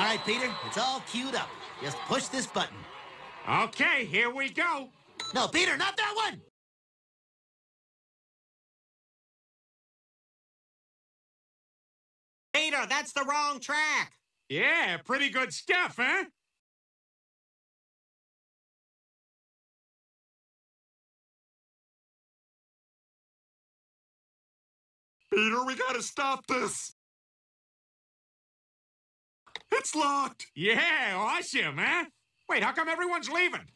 All right, Peter, it's all queued up. Just push this button. Okay, here we go. No, Peter, not that one! Peter, that's the wrong track. Yeah, pretty good stuff, huh? Peter, we gotta stop this. It's locked. Yeah, awesome, huh? Wait, how come everyone's leaving?